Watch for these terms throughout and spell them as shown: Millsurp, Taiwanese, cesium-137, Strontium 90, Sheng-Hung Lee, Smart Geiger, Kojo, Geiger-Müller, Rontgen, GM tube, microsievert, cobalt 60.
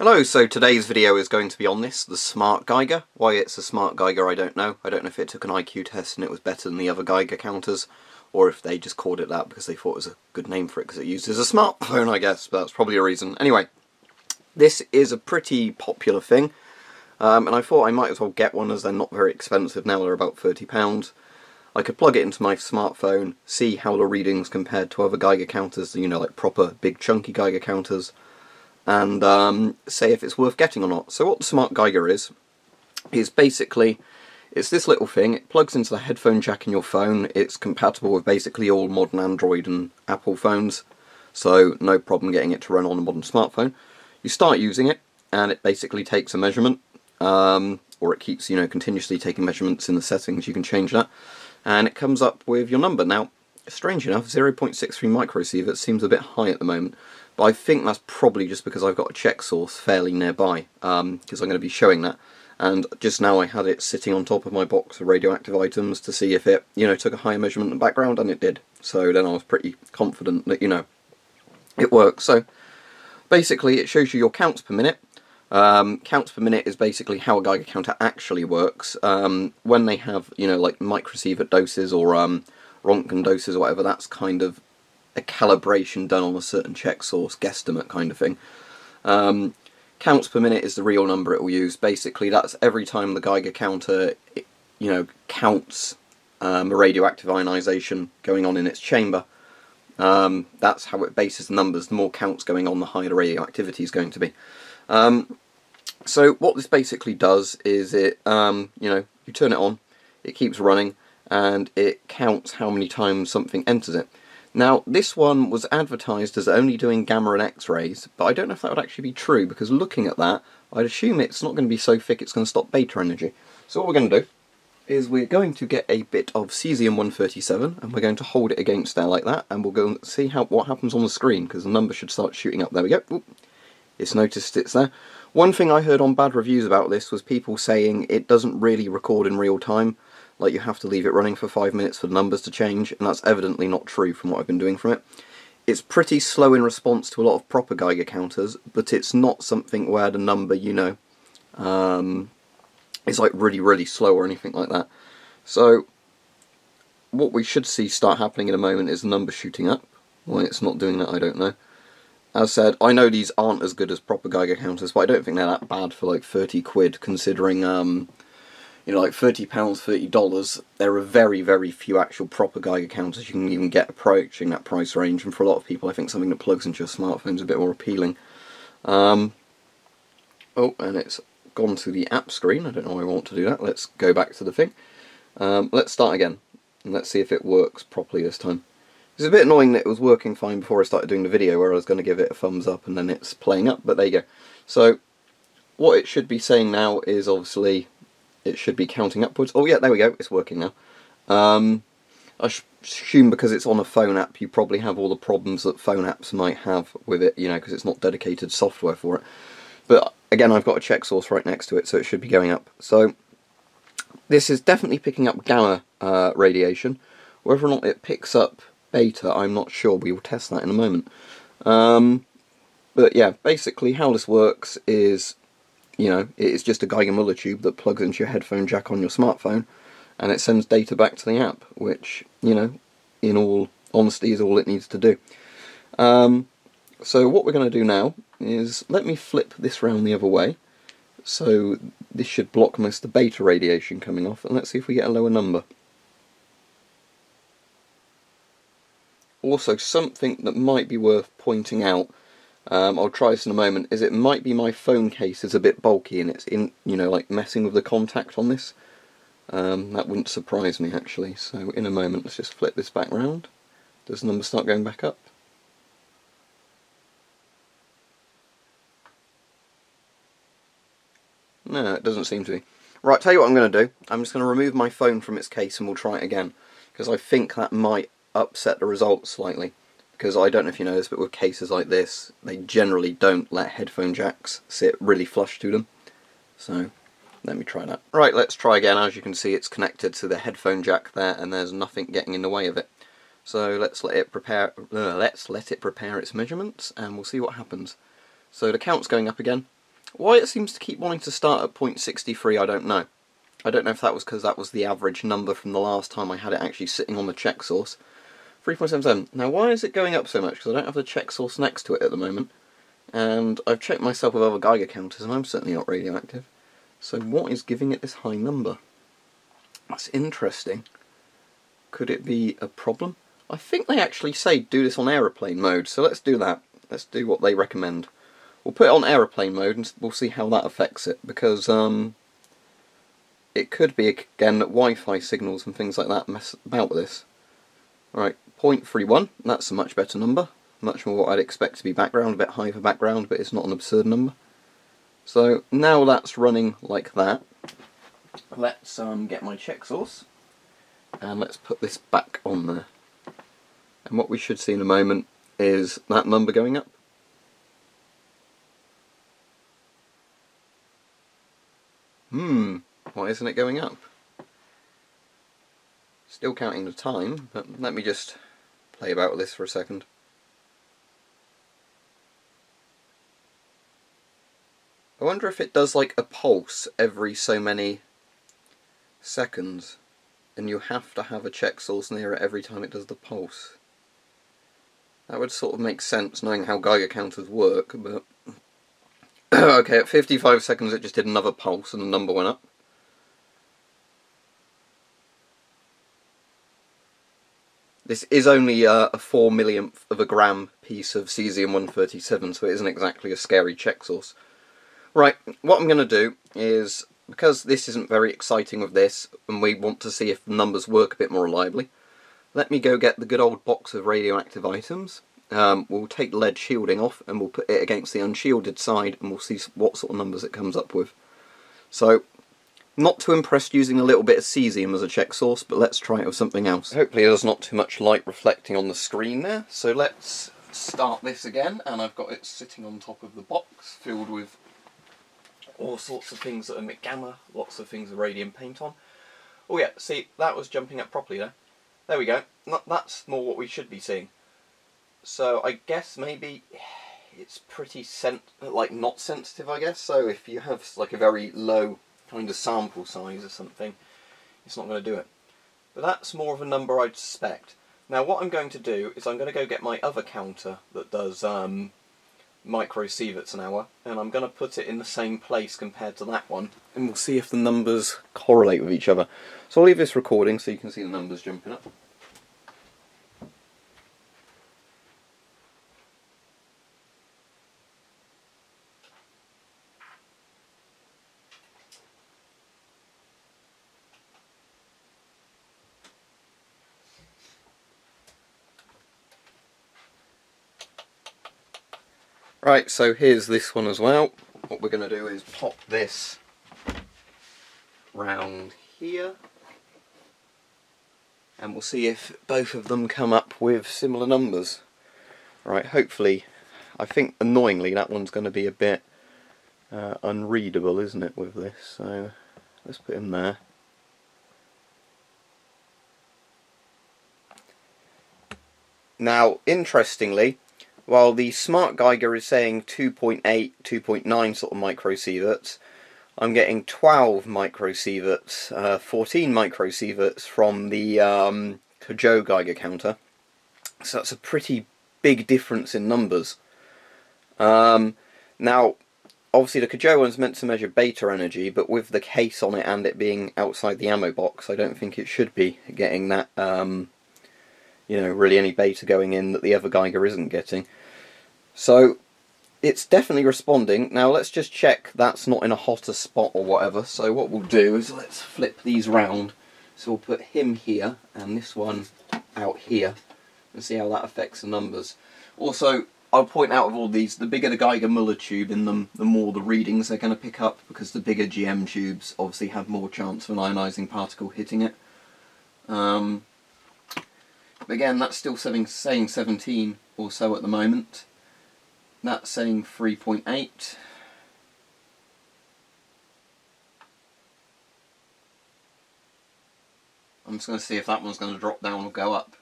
Hello, so today's video is going to be on this, the Smart Geiger. Why it's a Smart Geiger I don't know. I don't know if it took an IQ test and it was better than the other Geiger counters, or if they just called it that because they thought it was a good name for it because it uses a smartphone, I guess, but that's probably a reason. Anyway, this is a pretty popular thing, and I thought I might as well get one as they're not very expensive now, they're about £30. I could plug it into my smartphone, see how the readings compared to other Geiger counters, you know, like proper big chunky Geiger counters, and say if it's worth getting or not. So what the Smart Geiger is basically, it's this little thing, it plugs into the headphone jack in your phone, it's compatible with basically all modern Android and Apple phones, so no problem getting it to run on a modern smartphone. You start using it, and it basically takes a measurement, or it keeps, you know, continuously taking measurements in the settings, you can change that, and it comes up with your number. Now, strange enough, 0.63 microsievert seems a bit high at the moment, but I think that's probably just because I've got a check source fairly nearby, because I'm going to be showing that. And just now I had it sitting on top of my box of radioactive items to see if it, you know, took a higher measurement in the background, and it did. So then I was pretty confident that, you know, it works. So basically it shows you your counts per minute. Counts per minute is basically how a Geiger counter actually works. When they have, you know, like microsievert doses or Rontgen doses or whatever, that's kind of a calibration done on a certain check source guesstimate kind of thing. Counts per minute is the real number it will use. Basically, that's every time the Geiger counter, you know, counts a radioactive ionization going on in its chamber. That's how it bases the numbers. The more counts going on, the higher the radioactivity is going to be. So what this basically does is it, you know, you turn it on, it keeps running, and it counts how many times something enters it. Now, this one was advertised as only doing gamma and X-rays, but I don't know if that would actually be true, because looking at that, I'd assume it's not going to be so thick it's going to stop beta energy. So what we're going to do is we're going to get a bit of cesium-137, and we're going to hold it against there like that, and we'll go and see what happens on the screen, because the number should start shooting up. There we go. Oop. It's noticed it's there. One thing I heard on bad reviews about this was people saying it doesn't really record in real time, like you have to leave it running for 5 minutes for the numbers to change, and that's evidently not true from what I've been doing from it. It's pretty slow in response to a lot of proper Geiger counters, but it's not something where the number, you know, is like really, really slow or anything like that. So what we should see start happening in a moment is the number shooting up. Why it's not doing that, I don't know. As said, I know these aren't as good as proper Geiger counters, but I don't think they're that bad for like 30 quid, considering, you know, like £30, $30. There are very, very few actual proper Geiger counters you can even get approaching that price range, and for a lot of people I think something that plugs into your smartphone is a bit more appealing. Oh, and it's gone to the app screen. I don't know why I want to do that. Let's go back to the thing. Let's start again, and let's see if it works properly this time. It's a bit annoying that it was working fine before I started doing the video, where I was going to give it a thumbs up and then it's playing up, but there you go. So what it should be saying now is obviously it should be counting upwards. Oh yeah, there we go, it's working now. I assume because it's on a phone app you probably have all the problems that phone apps might have with it, you know, because it's not dedicated software for it. But again, I've got a check source right next to it, so it should be going up. So this is definitely picking up gamma radiation. Whether or not it picks up beta, I'm not sure. We will test that in a moment. But yeah, basically how this works is, you know, it's just a Geiger-Müller tube that plugs into your headphone jack on your smartphone, and it sends data back to the app, which, you know, in all honesty is all it needs to do. So what we're going to do now is, let me flip this round the other way, so this should block most of the beta radiation coming off, and let's see if we get a lower number. Also, something that might be worth pointing out, I'll try this in a moment, is it might be my phone case is a bit bulky and it's in, you know, like messing with the contact on this. That wouldn't surprise me actually. So in a moment, let's just flip this back round. Does the number start going back up? No, it doesn't seem to be. Right, tell you what I'm going to do. I'm just going to remove my phone from its case and we'll try it again, because I think that might upset the results slightly, because I don't know if you know this, but with cases like this they generally don't let headphone jacks sit really flush to them. So let me try that. Right, let's try again. As you can see, it's connected to the headphone jack there, and there's nothing getting in the way of it. So let's let it prepare its measurements, and we'll see what happens. So the count's going up again, Why it seems to keep wanting to start at 0.63, I don't know. I don't know if that was because that was the average number from the last time I had it actually sitting on the check source. 3.77. Now why is it going up so much? Because I don't have the check source next to it at the moment. And I've checked myself with other Geiger counters and I'm certainly not radioactive. So what is giving it this high number? That's interesting. Could it be a problem? I think they actually say do this on aeroplane mode, so let's do that. Let's do what they recommend. We'll put it on aeroplane mode and we'll see how that affects it, because it could be, again, that Wi-Fi signals and things like that mess about with this. Alright, 0.31, that's a much better number. Much more what I'd expect to be background, a bit high for background, but it's not an absurd number. So now that's running like that. Let's get my check source and let's put this back on there. And what we should see in a moment is that number going up. Why isn't it going up? Still counting the time, but let me just play about with this for a second. I wonder if it does like a pulse every so many seconds and you have to have a check source near it every time it does the pulse. That would sort of make sense knowing how Geiger counters work, but okay, at 55 seconds it just did another pulse and the number went up. This is only a 4 millionth of a gram piece of cesium-137, so it isn't exactly a scary check source. Right, what I'm going to do is, because this isn't very exciting with this, and we want to see if the numbers work a bit more reliably, let me go get the good old box of radioactive items. We'll take lead shielding off, and we'll put it against the unshielded side, and we'll see what sort of numbers it comes up with. So, not too impressed using a little bit of cesium as a check source, but let's try it with something else. Hopefully there's not too much light reflecting on the screen there, so let's start this again, and I've got it sitting on top of the box, filled with all sorts of things that emit gamma, lots of things with radium paint on. Oh yeah, see, that was jumping up properly there. There we go. That's more what we should be seeing. So I guess maybe it's pretty not sensitive, I guess. So if you have like a very low kind of sample size or something, it's not going to do it. But that's more of a number I'd suspect. Now what I'm going to do is I'm going to go get my other counter that does microsieverts an hour, and I'm going to put it in the same place compared to that one, and we'll see if the numbers correlate with each other. So I'll leave this recording so you can see the numbers jumping up. Right, so here's this one as well. What we're going to do is pop this round here, and we'll see if both of them come up with similar numbers. Right, hopefully, I think annoyingly that one's going to be a bit unreadable, isn't it, with this? So let's put him there. Now, interestingly, while the Smart Geiger is saying 2.8, 2.9 sort of microsieverts, I'm getting 12 microsieverts, 14 microsieverts from the Kojo Geiger counter. So that's a pretty big difference in numbers. Now, obviously the Kojo one's meant to measure beta energy, but with the case on it and it being outside the ammo box, I don't think it should be getting that, you know, really any beta going in that the other Geiger isn't getting. So it's definitely responding. Now let's just check that's not in a hotter spot or whatever. So what we'll do is let's flip these round. So we'll put him here and this one out here and see how that affects the numbers. Also, I'll point out of all these, the bigger the Geiger-Müller tube in them, the more the readings they're going to pick up, because the bigger GM tubes obviously have more chance of an ionising particle hitting it. Again, that's still saying 17 or so at the moment. That's saying 3.8. I'm just going to see if that one's going to drop down or go up,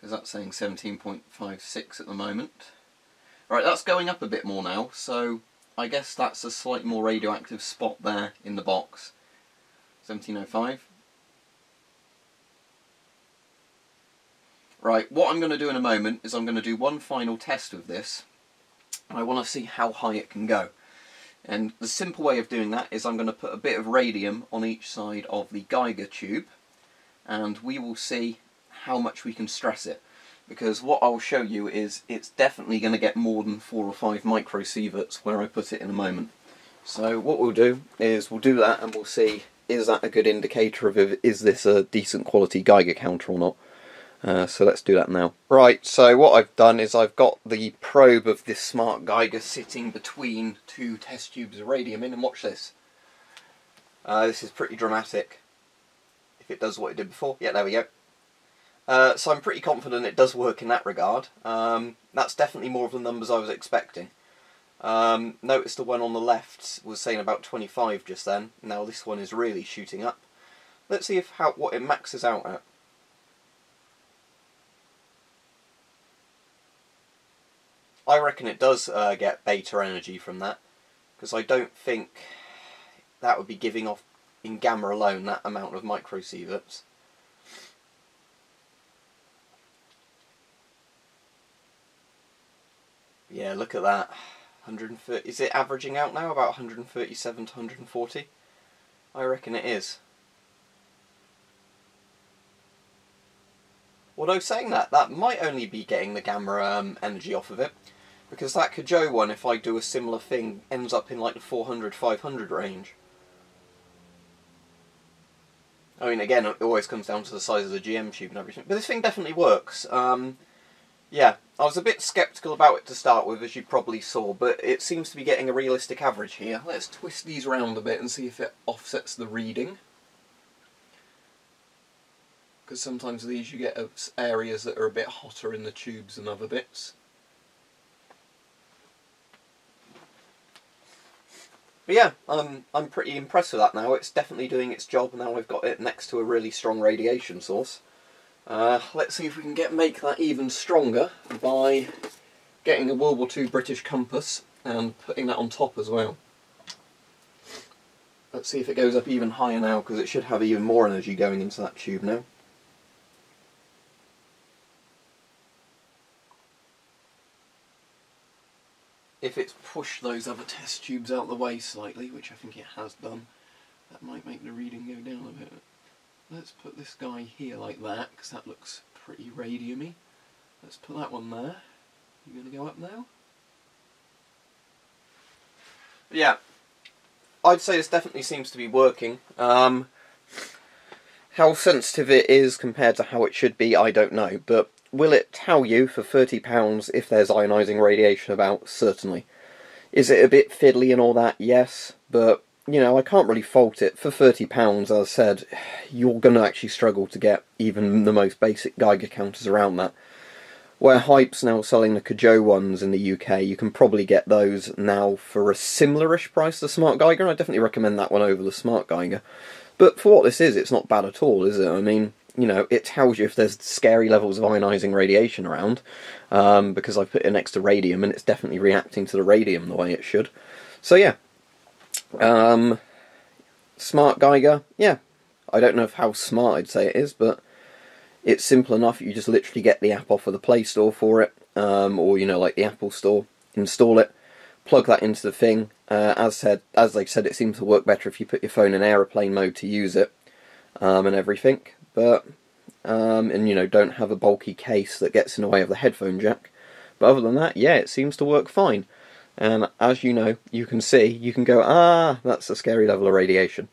because that's saying 17.56 at the moment. Alright, that's going up a bit more now, so I guess that's a slight more radioactive spot there in the box. 1705. Right, what I'm going to do in a moment is I'm going to do one final test with this. I want to see how high it can go. And the simple way of doing that is I'm going to put a bit of radium on each side of the Geiger tube, and we will see how much we can stress it. Because what I'll show you is it's definitely going to get more than 4 or 5 microsieverts where I put it in a moment. So what we'll do is we'll do that and we'll see, is that a good indicator of if, is this a decent quality Geiger counter or not. So let's do that now. Right, so what I've done is I've got the probe of this Smart Geiger sitting between 2 test tubes of radium in, and watch this. This is pretty dramatic. If it does what it did before. Yeah, there we go. So I'm pretty confident it does work in that regard. That's definitely more of the numbers I was expecting. Notice the one on the left was saying about 25 just then. Now this one is really shooting up. Let's see if what it maxes out at. I reckon it does get beta energy from that, because I don't think that would be giving off in gamma alone that amount of microsieverts. Yeah, look at that. 130. Is it averaging out now about 137 to 140? I reckon it is. Although saying that, that might only be getting the gamma energy off of it, because that Kojo one, if I do a similar thing, ends up in like the 400, 500 range. I mean, again, it always comes down to the size of the GM tube and everything, but this thing definitely works. Yeah, I was a bit sceptical about it to start with, as you probably saw, but it seems to be getting a realistic average here. Let's twist these around a bit and see if it offsets the reading. Because sometimes these you get areas that are a bit hotter in the tubes than other bits. But yeah, I'm pretty impressed with that now. It's definitely doing its job now we've got it next to a really strong radiation source. Let's see if we can make that even stronger by getting a World War II British compass and putting that on top as well. Let's see if it goes up even higher now, because it should have even more energy going into that tube now. If it's pushed those other test tubes out the way slightly, which I think it has done, that might make the reading go down a bit. Let's put this guy here like that, because that looks pretty radiumy. Let's put that one there. You're going to go up now? Yeah, I'd say this definitely seems to be working. How sensitive it is compared to how it should be, I don't know, but will it tell you for £30 if there's ionising radiation about? Certainly. Is it a bit fiddly and all that? Yes, but you know, I can't really fault it. For £30, as I said, you're going to actually struggle to get even the most basic Geiger counters around that. Where Hype's now selling the Kojo ones in the UK, you can probably get those now for a similar-ish price to the Smart Geiger, and I definitely recommend that one over the Smart Geiger. But for what this is, it's not bad at all, is it? I mean, you know, it tells you if there's scary levels of ionising radiation around, because I've put it next to radium, and it's definitely reacting to the radium the way it should. So yeah, Smart Geiger, yeah, I don't know how smart I'd say it is, but it's simple enough. You just literally get the app off of the Play Store for it, or, you know, like the Apple Store, install it, plug that into the thing. As they said, it seems to work better if you put your phone in aeroplane mode to use it, and everything. But, and you know, don't have a bulky case that gets in the way of the headphone jack. But other than that, yeah, it seems to work fine. And as you know, you can see, you can go, ah, that's a scary level of radiation.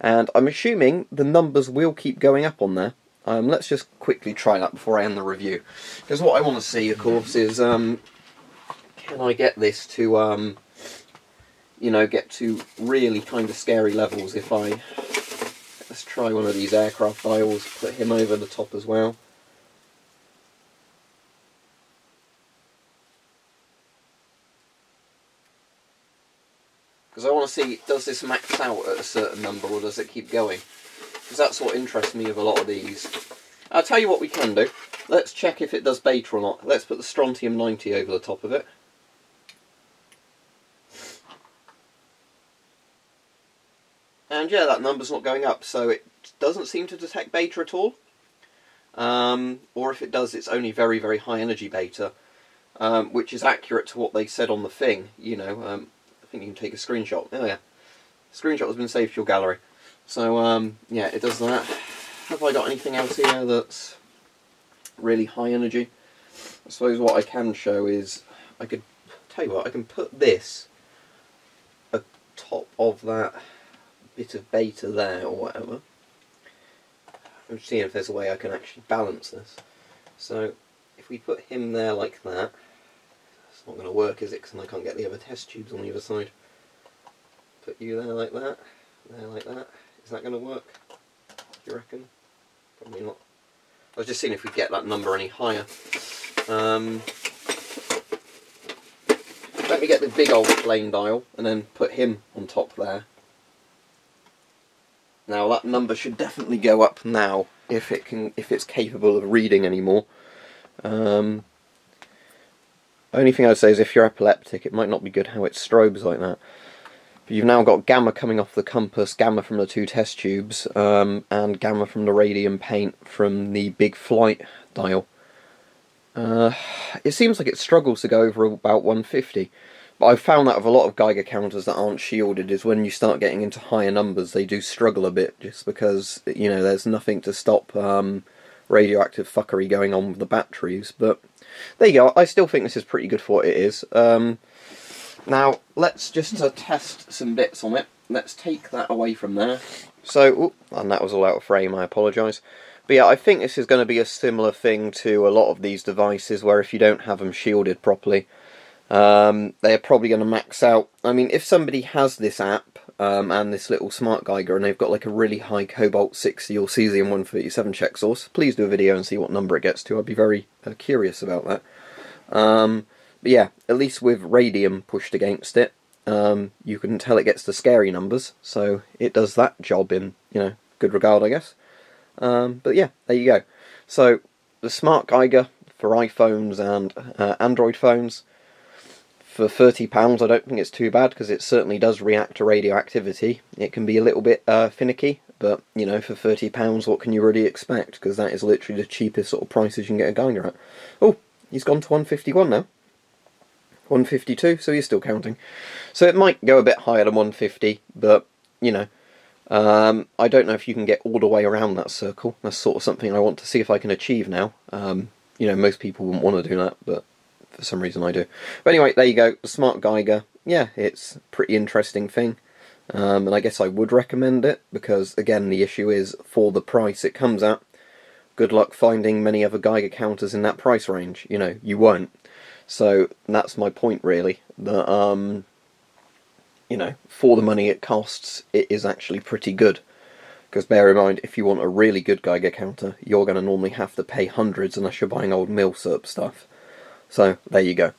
And I'm assuming the numbers will keep going up on there. Let's just quickly try that before I end the review. Because what I want to see, of course, is can I get this to, you know, get to really kind of scary levels if I... Let's try one of these aircraft dials, put him over the top as well. Because I want to see, does this max out at a certain number or does it keep going? Because that's what interests me of a lot of these. I'll tell you what we can do. Let's check if it does beta or not. Let's put the Strontium 90 over the top of it. And yeah, that number's not going up, so it doesn't seem to detect beta at all. Or if it does, it's only very, very high energy beta, which is accurate to what they said on the thing. You know, I think you can take a screenshot. Oh yeah, screenshot has been saved to your gallery. So yeah, it does that. Have I got anything else here that's really high energy? I suppose what I can show is, I could tell you what, I can put this atop of that bit of beta there or whatever. I'm just seeing if there's a way I can actually balance this. So if we put him there like that, it's not going to work, is it? Because I can't get the other test tubes on the other side. Put you there like that, there like that. Is that going to work, do you reckon? Probably not. I was just seeing if we get that number any higher. Let me get the big old flame dial and then put him on top there. Now that number should definitely go up now if it can, if it's capable of reading anymore. Only thing I'd say is if you're epileptic, it might not be good how it strobes like that. But you've now got gamma coming off the compass, gamma from the two test tubes, and gamma from the radium paint from the big flight dial. It seems like it struggles to go over about 150. But I've found that with a lot of Geiger counters that aren't shielded is when you start getting into higher numbers they do struggle a bit, just because, you know, there's nothing to stop radioactive fuckery going on with the batteries. But there you go, I still think this is pretty good for what it is. Now let's just test some bits on it. Let's take that away from there. So, and that was all out of frame, I apologise. But yeah, I think this is going to be a similar thing to a lot of these devices where if you don't have them shielded properly, they're probably going to max out. I mean, if somebody has this app and this little Smart Geiger and they've got like a really high cobalt 60 or cesium-137 check source, please do a video and see what number it gets to. I'd be very curious about that. But yeah, at least with radium pushed against it, you can tell it gets to scary numbers, so it does that job in, you know, good regard, I guess. But yeah, there you go. So the Smart Geiger for iPhones and Android phones for £30, I don't think it's too bad, because it certainly does react to radioactivity. It can be a little bit finicky, but you know, for £30, what can you really expect? Because that is literally the cheapest sort of prices you can get a Geiger at. Oh, he's gone to 151 now. 152, so he's still counting. So it might go a bit higher than 150, but you know. I don't know if you can get all the way around that circle. That's sort of something I want to see if I can achieve now. You know, most people wouldn't want to do that, but for some reason I do. But anyway, there you go, the Smart Geiger. Yeah, it's a pretty interesting thing. And I guess I would recommend it, because again, the issue is, for the price it comes at, good luck finding many other Geiger counters in that price range. You know, you won't. So that's my point, really, that you know, for the money it costs, it is actually pretty good. Because bear in mind, if you want a really good Geiger counter, you're going to normally have to pay hundreds unless you're buying old Millsurp stuff. So there you go.